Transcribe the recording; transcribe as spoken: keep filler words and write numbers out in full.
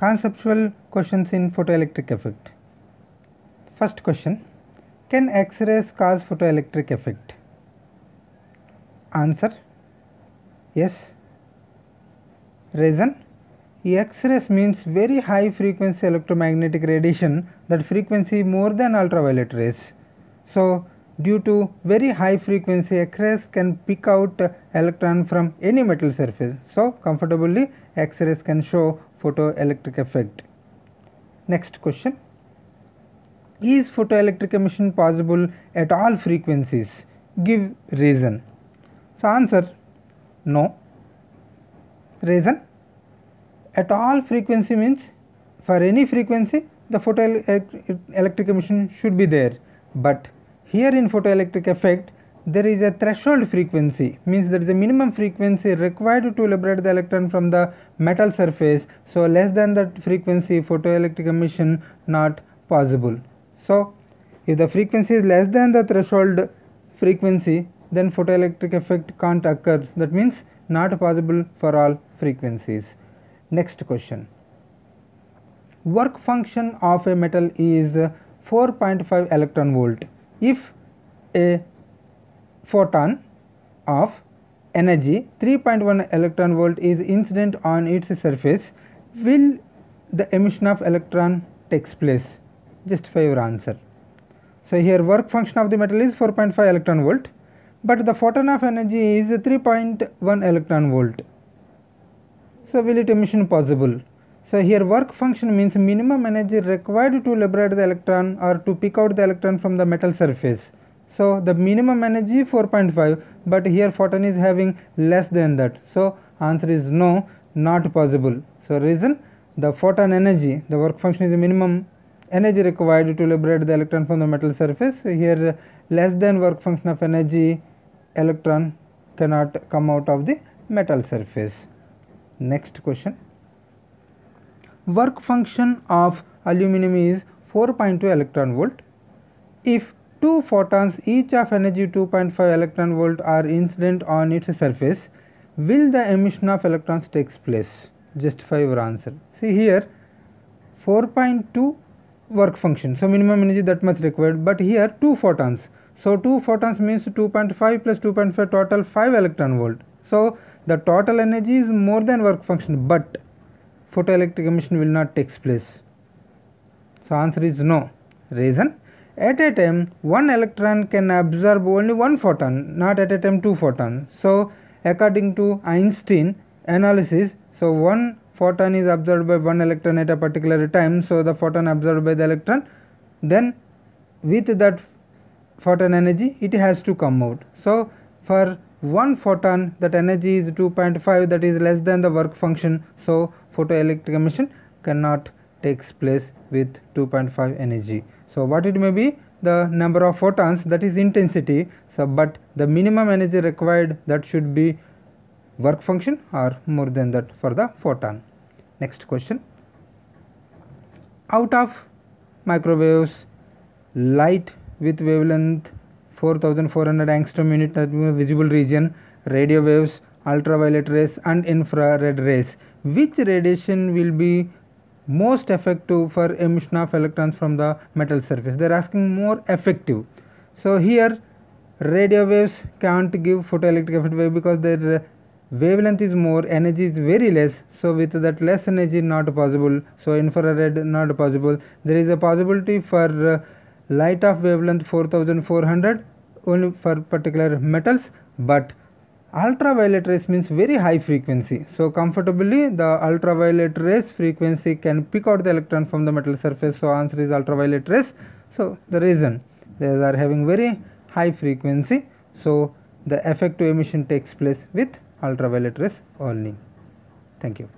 Conceptual questions in photoelectric effect. First question, can X-rays cause photoelectric effect? Answer, yes. Reason, X-rays means very high frequency electromagnetic radiation, that frequency more than ultraviolet rays. So due to very high frequency, X-rays can pick out electron from any metal surface. So comfortably X-rays can show photoelectric effect. Next question, is photoelectric emission possible at all frequencies? Give reason. So answer, no. Reason, at all frequency means for any frequency the photoelectric emission should be there, but here in photoelectric effect there is a threshold frequency, means there is a minimum frequency required to liberate the electron from the metal surface. So less than that frequency photoelectric emission not possible. So if the frequency is less than the threshold frequency, then photoelectric effect can't occur. That means not possible for all frequencies. Next question, work function of a metal is four point five electron volt. If a photon of energy three point one electron volt is incident on its surface, will the emission of electron takes place? Justify your answer. So here work function of the metal is four point five electron volt, but the photon of energy is three point one electron volt. So will it emission possible? So here work function means minimum energy required to liberate the electron or to pick out the electron from the metal surface. So the minimum energy four point five, but here photon is having less than that. So answer is no, not possible. So reason, the photon energy, the work function is the minimum energy required to liberate the electron from the metal surface. So here less than work function of energy, electron cannot come out of the metal surface. Next question, work function of aluminum is four point two electron volt. If two photons each of energy two point five electron volt are incident on its surface, will the emission of electrons takes place? Justify your answer. See here four point two work function, so minimum energy that much required, but here two photons, so two photons means two point five plus two point five, total five electron volt. So the total energy is more than work function, but photoelectric emission will not takes place. So answer is no. Reason, at a time one electron can absorb only one photon, not at a time two photons. So according to Einstein analysis, so one photon is absorbed by one electron at a particular time. So the photon absorbed by the electron, then with that photon energy it has to come out. So for one photon that energy is two point five, that is less than the work function, so photoelectric emission cannot takes place with two point five energy. So what it may be, the number of photons, that is intensity. So but the minimum energy required, that should be work function or more than that for the photon. Next question, out of microwaves, light with wavelength four thousand four hundred angstrom unit, that means visible region, radio waves, ultraviolet rays and infrared rays, which radiation will be most effective for emission of electrons from the metal surface? They are asking more effective. So here radio waves can't give photoelectric effect wave because their wavelength is more, energy is very less. So with that less energy not possible. So infrared not possible. There is a possibility for light of wavelength four thousand four hundred only for particular metals, but ultraviolet rays means very high frequency. So comfortably the ultraviolet rays frequency can pick out the electron from the metal surface. So answer is ultraviolet rays. So the reason, they are having very high frequency, so the effective emission takes place with ultraviolet rays only. Thank you.